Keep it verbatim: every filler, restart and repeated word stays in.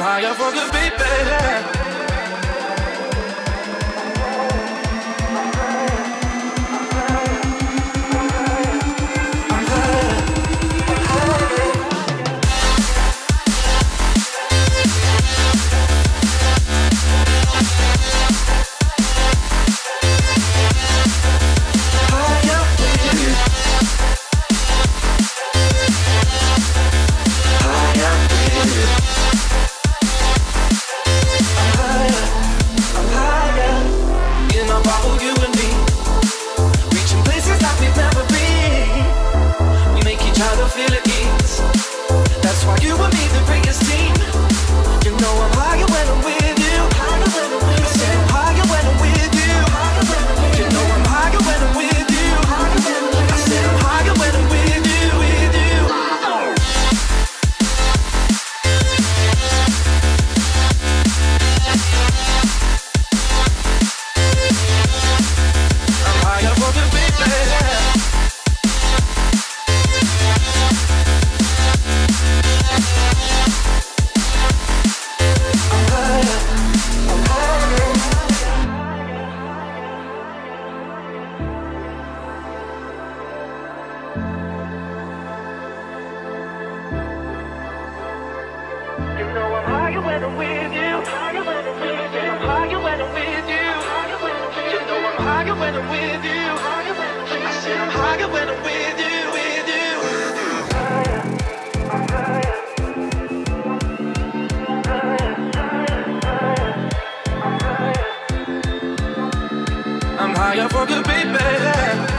I'm higher when I'm with you. I said I'm higher when I'm with you. With you. I'm higher. I'm higher. I'm higher. I'm higher for good, baby.